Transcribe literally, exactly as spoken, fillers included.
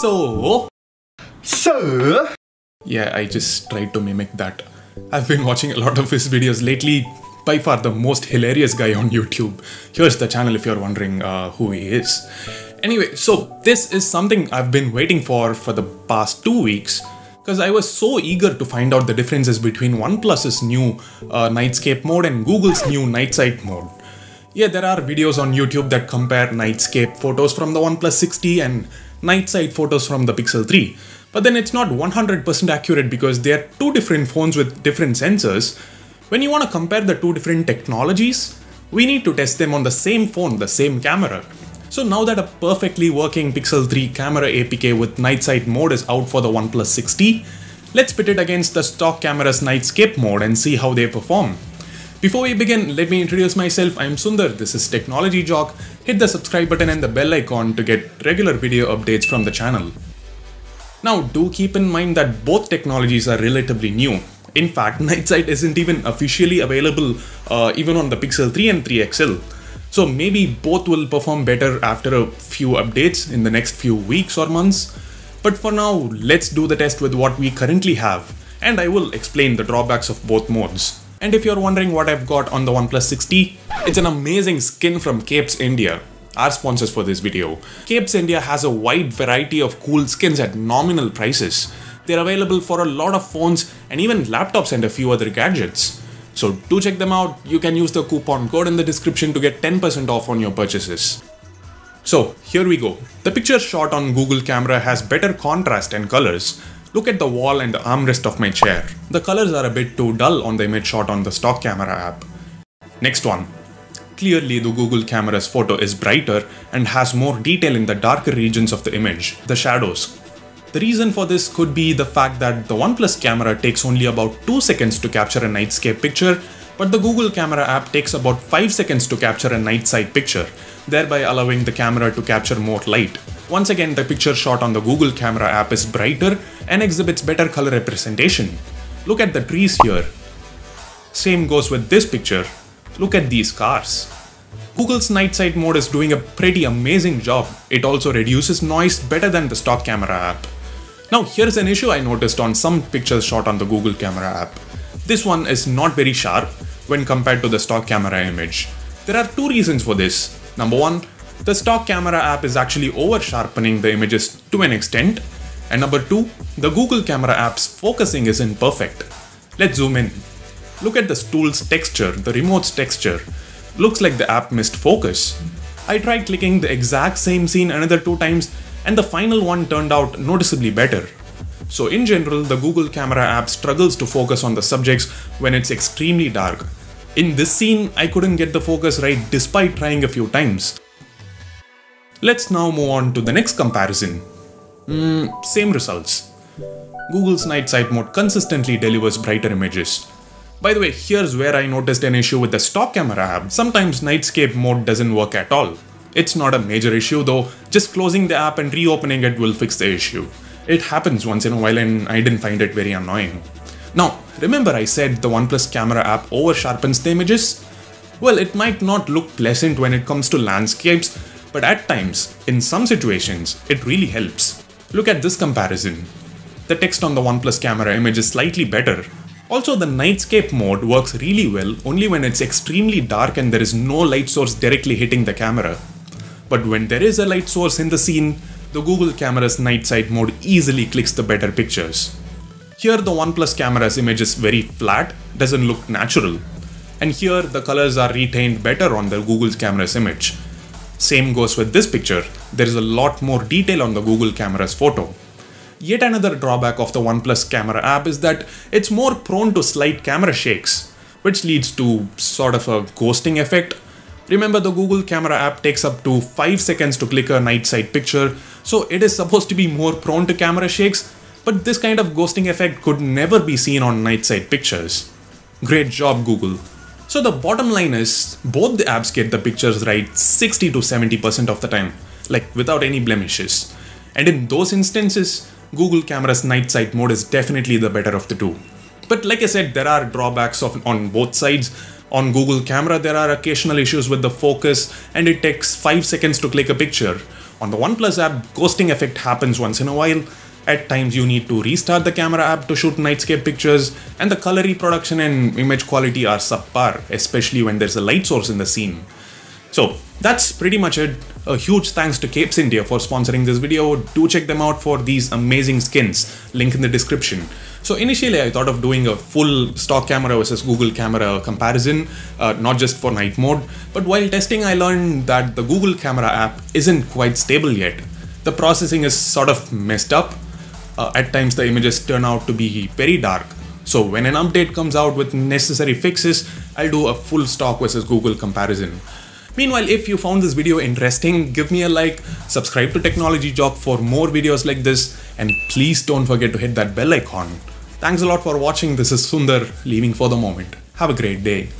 So... So... Yeah, I just tried to mimic that. I've been watching a lot of his videos lately. By far the most hilarious guy on YouTube. Here's the channel if you're wondering uh, who he is. Anyway, so this is something I've been waiting for for the past two weeks. Because I was so eager to find out the differences between OnePlus's new uh, Nightscape mode and Google's new Night Sight mode. Yeah, there are videos on YouTube that compare Nightscape photos from the OnePlus six T and Night Sight photos from the Pixel three. But then it's not one hundred percent accurate because they are two different phones with different sensors. When you want to compare the two different technologies, we need to test them on the same phone, the same camera. So now that a perfectly working Pixel three camera A P K with Night Sight mode is out for the OnePlus six T, let's pit it against the stock camera's Nightscape mode and see how they perform. Before we begin, let me introduce myself. I'm Sundar, this is Technology Jock. Hit the subscribe button and the bell icon to get regular video updates from the channel. Now do keep in mind that both technologies are relatively new. In fact, Night Sight isn't even officially available uh, even on the Pixel three and three X L. So maybe both will perform better after a few updates in the next few weeks or months. But for now, let's do the test with what we currently have, and I will explain the drawbacks of both modes. And if you're wondering what I've got on the OnePlus six T, it's an amazing skin from Capes India, our sponsors for this video. Capes India has a wide variety of cool skins at nominal prices. They're available for a lot of phones and even laptops and a few other gadgets. So do check them out. You can use the coupon code in the description to get ten percent off on your purchases. So here we go. The picture shot on Google Camera has better contrast and colors. Look at the wall and the armrest of my chair. The colors are a bit too dull on the image shot on the stock camera app. Next one. Clearly, the Google Camera's photo is brighter and has more detail in the darker regions of the image, the shadows. The reason for this could be the fact that the OnePlus camera takes only about two seconds to capture a Nightscape picture, but the Google Camera app takes about five seconds to capture a Night Sight picture, thereby allowing the camera to capture more light. Once again, the picture shot on the Google Camera app is brighter and exhibits better color representation. Look at the trees here. Same goes with this picture. Look at these cars. Google's Night Sight mode is doing a pretty amazing job. It also reduces noise better than the stock camera app. Now here's an issue I noticed on some pictures shot on the Google Camera app. This one is not very sharp when compared to the stock camera image. There are two reasons for this. Number one, the stock camera app is actually over sharpening the images to an extent. And number two, the Google Camera app's focusing isn't perfect. Let's zoom in. Look at the stool's texture, the remote's texture. Looks like the app missed focus. I tried clicking the exact same scene another two times, and the final one turned out noticeably better. So in general, the Google Camera app struggles to focus on the subjects when it's extremely dark. In this scene, I couldn't get the focus right despite trying a few times. Let's now move on to the next comparison. Mm, same results. Google's Night Sight mode consistently delivers brighter images. By the way, here's where I noticed an issue with the stock camera app. Sometimes Nightscape mode doesn't work at all. It's not a major issue though, just closing the app and reopening it will fix the issue. It happens once in a while and I didn't find it very annoying. Now, remember I said the OnePlus camera app over sharpens the images? Well, it might not look pleasant when it comes to landscapes, but at times, in some situations, it really helps. Look at this comparison. The text on the OnePlus camera image is slightly better. Also, the Nightscape mode works really well only when it's extremely dark and there is no light source directly hitting the camera. But when there is a light source in the scene, the Google Camera's Night Sight mode easily clicks the better pictures. Here the OnePlus camera's image is very flat, doesn't look natural. And here the colors are retained better on the Google Camera's image. Same goes with this picture, there is a lot more detail on the Google Camera's photo. Yet another drawback of the OnePlus camera app is that it's more prone to slight camera shakes, which leads to sort of a ghosting effect. Remember, the Google Camera app takes up to five seconds to click a Night Sight picture, so it is supposed to be more prone to camera shakes, but this kind of ghosting effect could never be seen on Night Sight pictures. Great job, Google. So the bottom line is, both the apps get the pictures right sixty to seventy percent of the time, like without any blemishes. And in those instances, Google Camera's Night Sight mode is definitely the better of the two. But like I said, there are drawbacks of, on both sides. On Google Camera, there are occasional issues with the focus and it takes five seconds to click a picture. On the OnePlus app, ghosting effect happens once in a while. At times you need to restart the camera app to shoot Nightscape pictures, and the color reproduction and image quality are subpar, especially when there's a light source in the scene. So that's pretty much it. A huge thanks to Capes India for sponsoring this video. Do check them out for these amazing skins, link in the description. So initially I thought of doing a full stock camera versus Google camera comparison, uh, not just for night mode, but while testing I learned that the Google camera app isn't quite stable yet. The processing is sort of messed up. Uh, at times the images turn out to be very dark. So when an update comes out with necessary fixes, I'll do a full stock versus Google comparison. Meanwhile, if you found this video interesting, give me a like, subscribe to Technology Jock for more videos like this, and please don't forget to hit that bell icon. Thanks a lot for watching. This is Sundar, leaving for the moment. Have a great day.